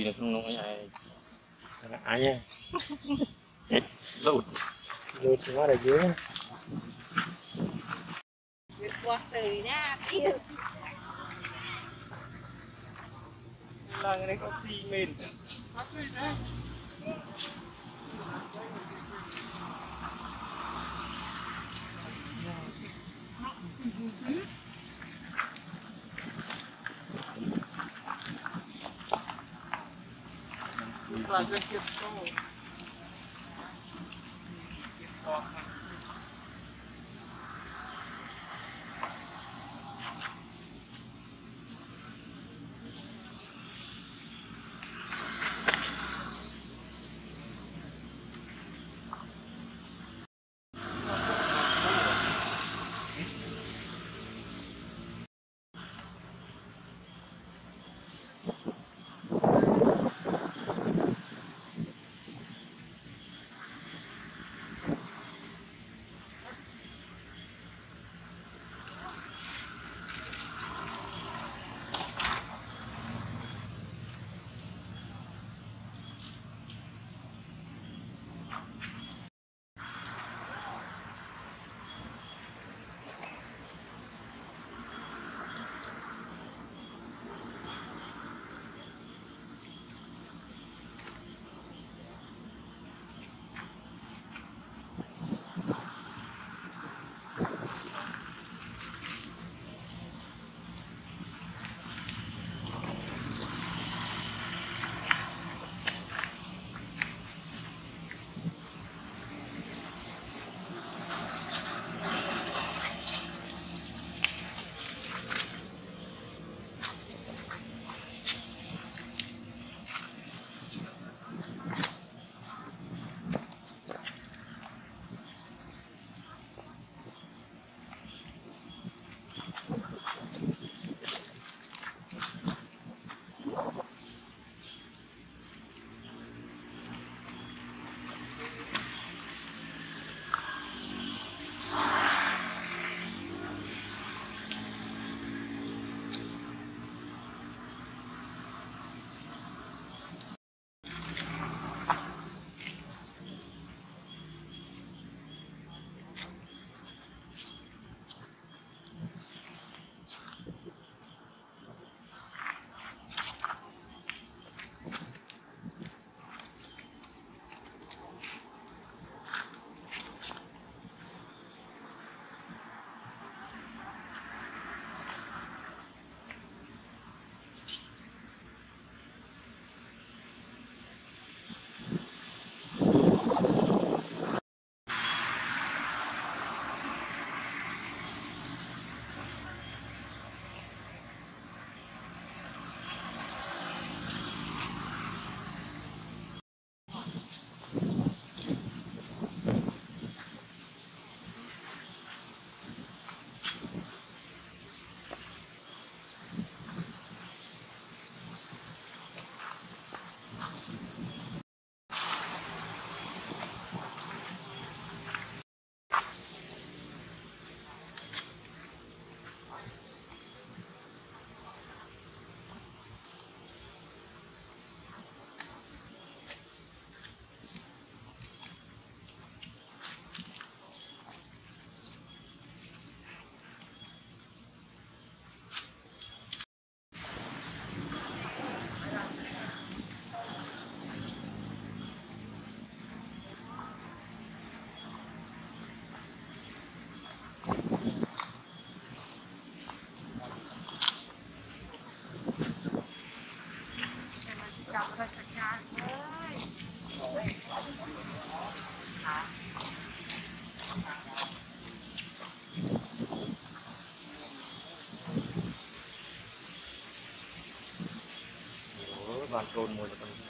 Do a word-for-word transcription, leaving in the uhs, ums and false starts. cùi là không nói ai ai nha. Lụt lụt quá là dữ quá từ nha kia là người này có gì mình có gì đấy là cái kia to to con mồi là con